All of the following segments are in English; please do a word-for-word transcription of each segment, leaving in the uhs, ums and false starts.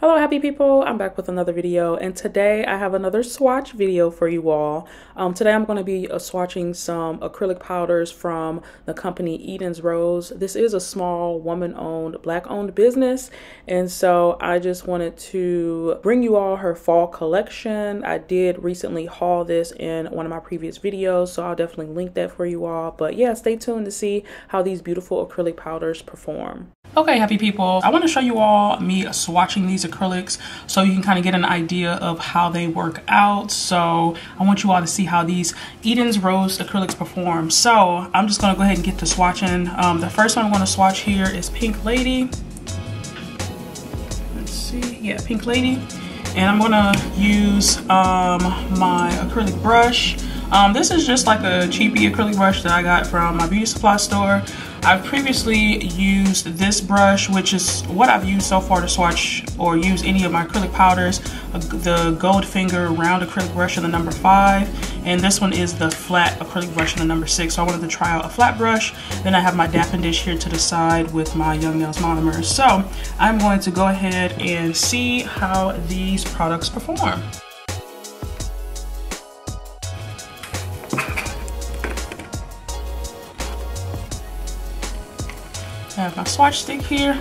Hello happy people, I'm back with another video, and today I have another swatch video for you all. Um, today I'm going to be uh, swatching some acrylic powders from the company Eden's Rose. This is a small woman-owned, black-owned business, and so I just wanted to bring you all her fall collection. I did recently haul this in one of my previous videos, so I'll definitely link that for you all. But yeah, stay tuned to see how these beautiful acrylic powders perform. Okay happy people, I want to show you all me swatching these acrylics so you can kind of get an idea of how they work out. So I want you all to see how these Eden's Rose acrylics perform. So I'm just going to go ahead and get to swatching. Um, the first one I'm going to swatch here is Pink Lady. Let's see, yeah, Pink Lady. And I'm going to use um, my acrylic brush. Um, this is just like a cheapy acrylic brush that I got from my beauty supply store. I've previously used this brush, which is what I've used so far to swatch or use any of my acrylic powders, the Goldfinger round acrylic brush in the number five, and this one is the flat acrylic brush in the number six. So I wanted to try out a flat brush. Then I have my dapping dish here to the side with my Young Nails Monomers. So I'm going to go ahead and see how these products perform. I have my swatch stick here.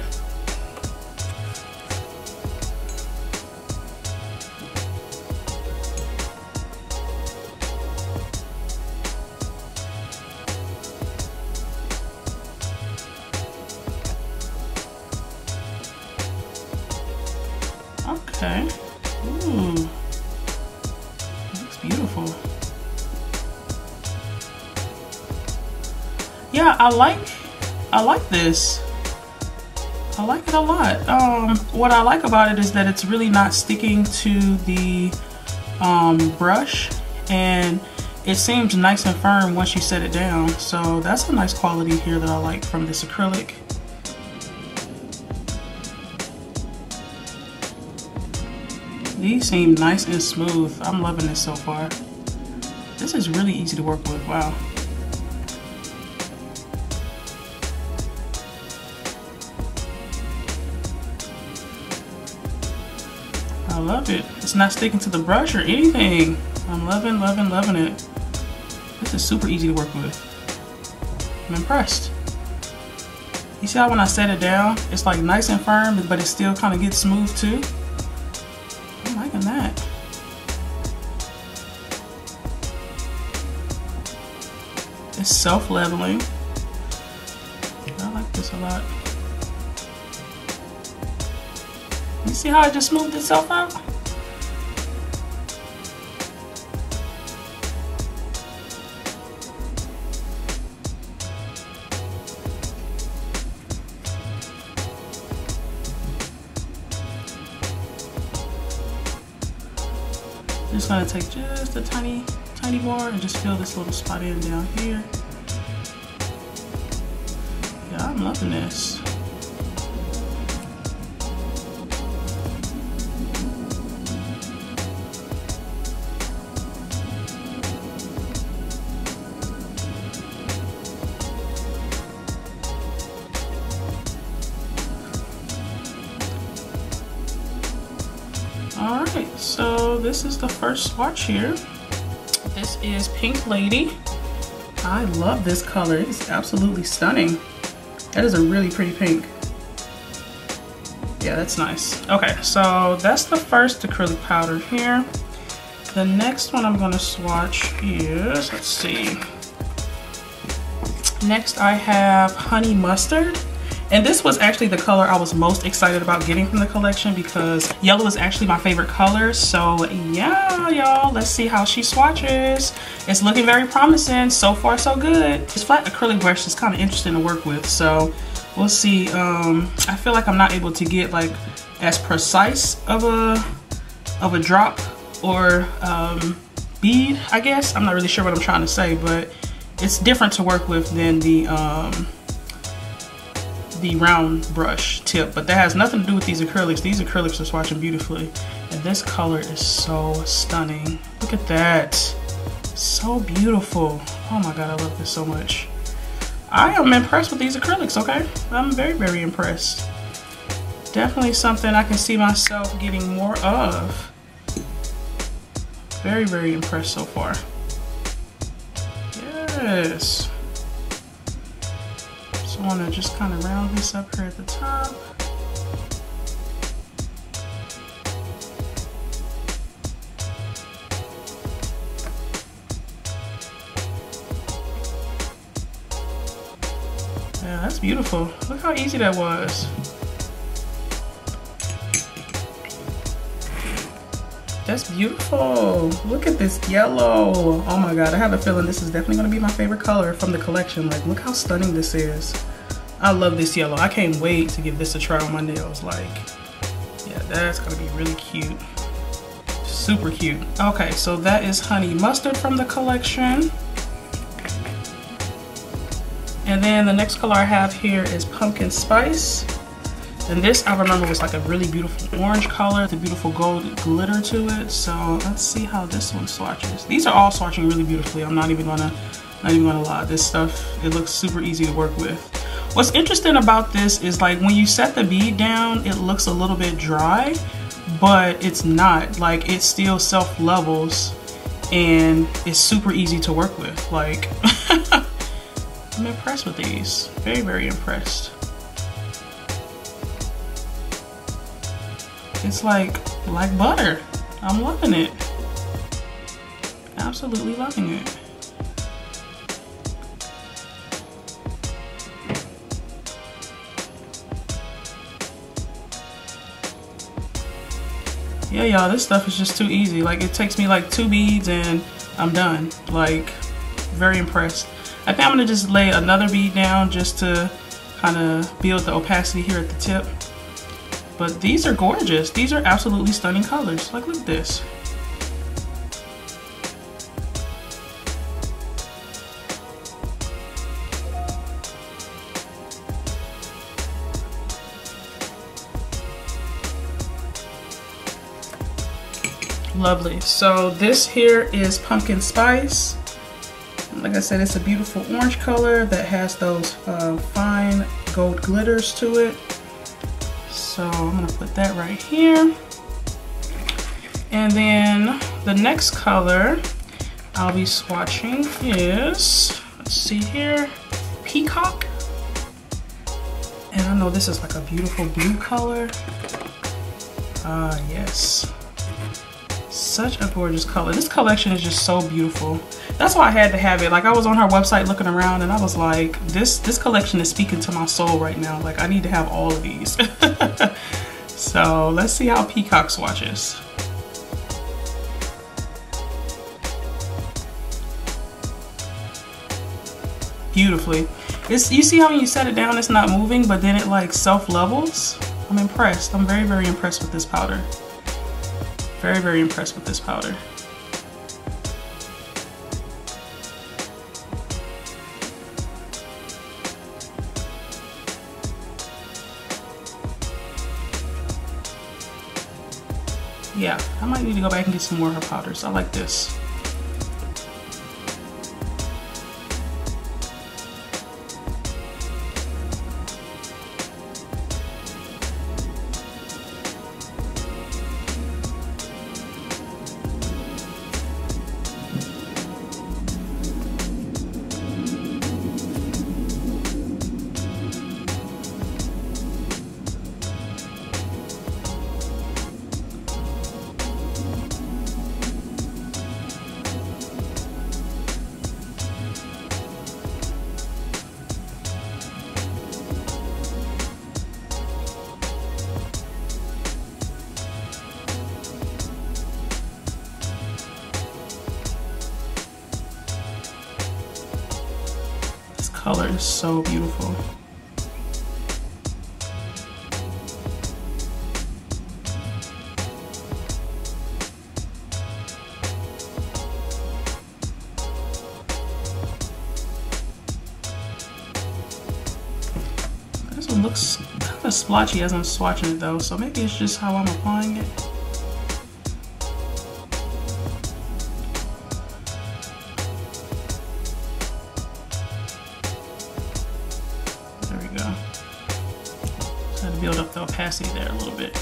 Okay. Ooh. Looks beautiful. Yeah, I like I like this. I like it a lot. Um, what I like about it is that it's really not sticking to the um, brush, and it seems nice and firm once you set it down. So that's a nice quality here that I like from this acrylic. These seem nice and smooth. I'm loving this so far. This is really easy to work with. Wow. I love it. It's not sticking to the brush or anything. I'm loving, loving, loving it. This is super easy to work with. I'm impressed. You see how when I set it down, it's like nice and firm, but it still kind of gets smooth too. I'm liking that. It's self-leveling. I like this a lot. You see how it just smoothed itself out? I'm just gonna take just a tiny, tiny more and just fill this little spot in down here. Yeah, I'm loving this. Alright, so this is the first swatch here. This is Pink Lady. I love this color. It's absolutely stunning. That is a really pretty pink. Yeah, that's nice. Okay, so that's the first acrylic powder here. The next one I'm going to swatch is, let's see. Next I have Honey Mustard. And this was actually the color I was most excited about getting from the collection because yellow is actually my favorite color. So yeah, y'all, let's see how she swatches. It's looking very promising. So far, so good. This flat acrylic brush is kind of interesting to work with. So we'll see. Um, I feel like I'm not able to get like as precise of a, of a drop or um, bead, I guess. I'm not really sure what I'm trying to say, but it's different to work with than the... Um, the round brush tip, but that has nothing to do with these acrylics. These acrylics are swatching beautifully, and this color is so stunning. Look at that, so beautiful. Oh my god, I love this so much. I am impressed with these acrylics, okay? I'm very, very impressed. Definitely something I can see myself getting more of. Very, very impressed so far. Yes. So I want to just kind of round this up here at the top. Yeah, that's beautiful. Look how easy that was. That's beautiful. Look at this yellow. Oh my God, I have a feeling this is definitely gonna be my favorite color from the collection. Like, look how stunning this is. I love this yellow. I can't wait to give this a try on my nails. Like, yeah, that's gonna be really cute. Super cute. Okay, so that is Honey Mustard from the collection. And then the next color I have here is Pumpkin Spice. And this, I remember, was like a really beautiful orange color, the beautiful gold glitter to it. So let's see how this one swatches. These are all swatching really beautifully. I'm not even gonna, not even gonna lie. This stuff, it looks super easy to work with. What's interesting about this is, like, when you set the bead down, it looks a little bit dry, but it's not. Like, it still self levels, and it's super easy to work with. Like, I'm impressed with these. Very, very impressed. It's like, like butter. I'm loving it. Absolutely loving it. Yeah, y'all, this stuff is just too easy. Like, it takes me like two beads and I'm done. Like, very impressed. I think I'm gonna just lay another bead down just to kind of build the opacity here at the tip. But these are gorgeous. These are absolutely stunning colors. Like, look at this. Lovely. So this here is Pumpkin Spice. Like I said, it's a beautiful orange color that has those uh, fine gold glitters to it. So I'm gonna put that right here. And then the next color I'll be swatching is, let's see here, Peacock. And I know this is like a beautiful blue color. Ah, uh, yes. Such a gorgeous color. This collection is just so beautiful. That's why I had to have it. Like, I was on her website looking around and I was like, this this collection is speaking to my soul right now. Like, I need to have all of these. So let's see how Peacock swatches. Beautifully. It's, you see how when you set it down it's not moving, but then it like self levels? I'm impressed. I'm very, very impressed with this powder. Very, very impressed with this powder. Yeah, I might need to go back and get some more of her powders. I like this. Color is so beautiful. This one looks kind of splotchy as I'm swatching it though, so maybe it's just how I'm applying it. build up the opacity there a little bit.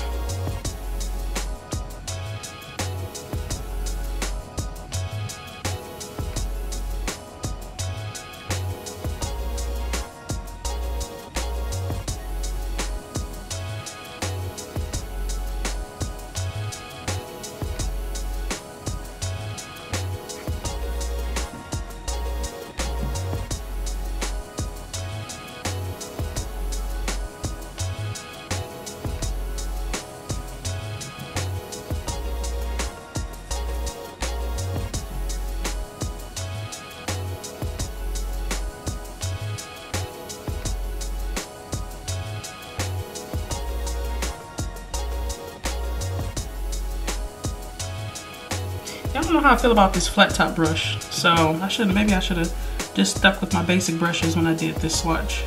I don't know how I feel about this flat top brush, so I should have, maybe I should have just stuck with my basic brushes when I did this swatch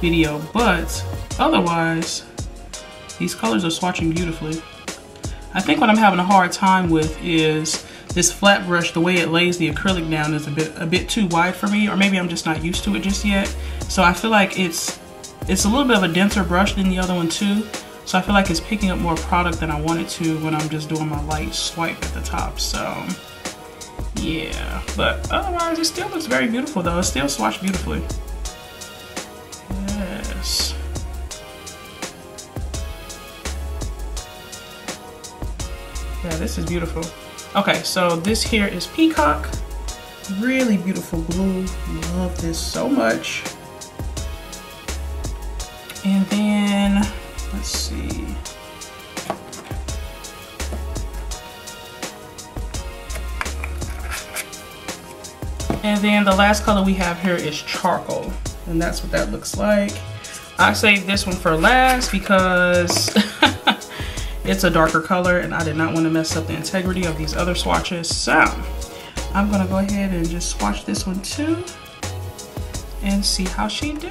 video, but otherwise these colors are swatching beautifully. I think what I'm having a hard time with is this flat brush, the way it lays the acrylic down is a bit a bit too wide for me, or maybe I'm just not used to it just yet. So I feel like it's it's a little bit of a denser brush than the other one too. So I feel like it's picking up more product than I wanted to when I'm just doing my light swipe at the top. So yeah, but otherwise it still looks very beautiful though. It still swatched beautifully. Yes. Yeah, this is beautiful. Okay, so this here is Peacock. Really beautiful blue. Love this so much. And then let's see. And then the last color we have here is Charcoal. And that's what that looks like. I saved this one for last because it's a darker color and I did not want to mess up the integrity of these other swatches. So I'm gonna go ahead and just swatch this one too and see how she do.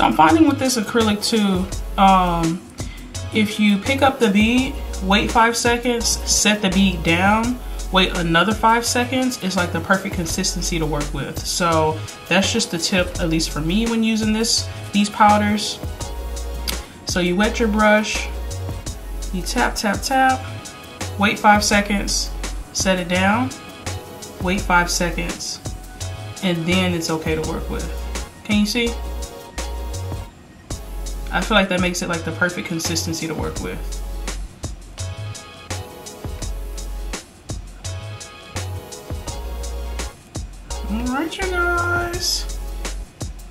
I'm finding with this acrylic too, um, if you pick up the bead, wait five seconds, set the bead down, wait another five seconds, it's like the perfect consistency to work with. So that's just the tip, at least for me when using this, these powders. So you wet your brush, you tap, tap, tap, wait five seconds, set it down, wait five seconds, and then it's okay to work with. Can you see? I feel like that makes it like the perfect consistency to work with. All right, you guys.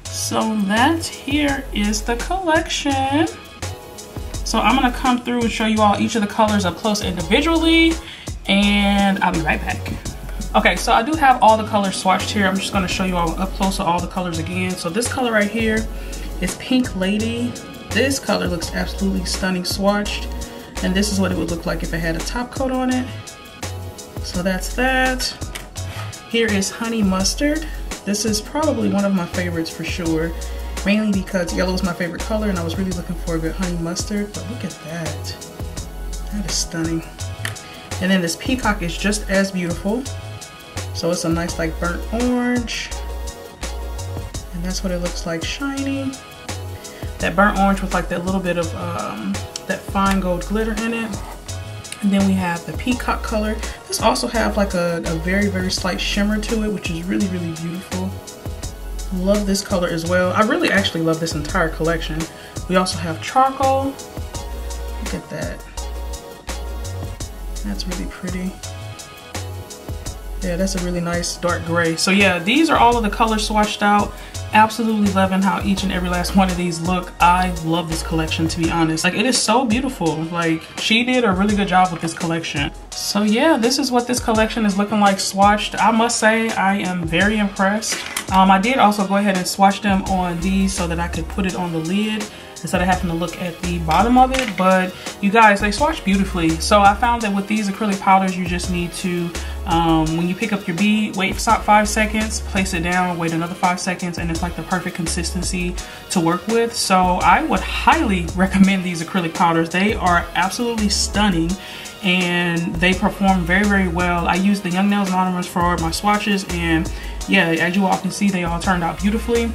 So that here is the collection. So I'm gonna come through and show you all each of the colors up close individually, and I'll be right back. Okay, so I do have all the colors swatched here. I'm just gonna show you all up close to all the colors again. So this color right here is Pink Lady. This color looks absolutely stunning swatched, and this is what it would look like if it had a top coat on it. So that's that. Here is Honey Mustard. This is probably one of my favorites for sure, mainly because yellow is my favorite color and I was really looking for a good Honey Mustard, but look at that. That is stunning. And then this Peacock is just as beautiful. So it's a nice like burnt orange, and that's what it looks like, shiny. That burnt orange with like that little bit of um, that fine gold glitter in it. And then we have the peacock color. This also have like a, a very, very slight shimmer to it, which is really, really beautiful. Love this color as well. I really actually love this entire collection. We also have charcoal. Look at that. That's really pretty. Yeah, that's a really nice dark gray. So yeah, these are all of the colors swatched out. Absolutely loving how each and every last one of these look. I love this collection, to be honest. Like, it is so beautiful. Like, she did a really good job with this collection. So yeah, this is what this collection is looking like swatched. I must say I am very impressed. Um, I did also go ahead and swatch them on these so that I could put it on the lid instead of having to look at the bottom of it. But you guys, they swatch beautifully. So I found that with these acrylic powders, you just need to, um, when you pick up your bead, wait, stop five seconds, place it down, wait another five seconds, and it's like the perfect consistency to work with. So I would highly recommend these acrylic powders. They are absolutely stunning and they perform very, very well. I used the Young Nails Monomers for my swatches, and yeah, as you all can see, they all turned out beautifully.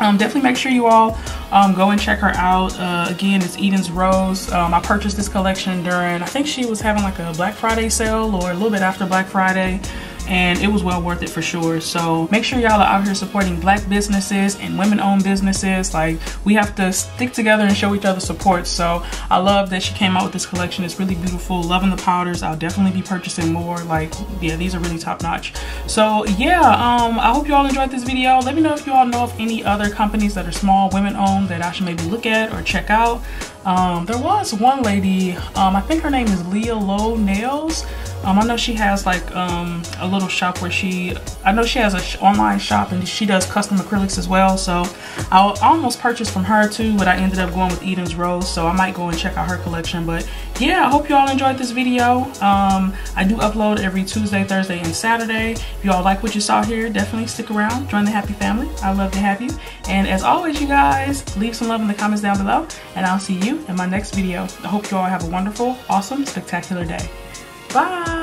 Um, definitely make sure you all um, go and check her out. Uh, again, it's Eden's Rose. Um, I purchased this collection during, I think she was having like a Black Friday sale or a little bit after Black Friday, and it was well worth it for sure. So make sure y'all are out here supporting Black businesses and women-owned businesses. Like, we have to stick together and show each other support. So I love that she came out with this collection. It's really beautiful. Loving the powders. I'll definitely be purchasing more. Like, yeah, these are really top-notch. So yeah, um, I hope y'all enjoyed this video. Let me know if y'all know of any other companies that are small, women-owned, that I should maybe look at or check out. Um, there was one lady, um, I think her name is Leah Lowe Nails. Um, I know she has like um, a little shop where she, I know she has an sh online shop, and she does custom acrylics as well. So I almost purchased from her too, but I ended up going with Eden's Rose. So I might go and check out her collection. But yeah, I hope you all enjoyed this video. Um, I do upload every Tuesday, Thursday, and Saturday. If you all like what you saw here, definitely stick around. Join the happy family. I love to have you. And as always, you guys, leave some love in the comments down below, and I'll see you in my next video. I hope you all have a wonderful, awesome, spectacular day. Bye.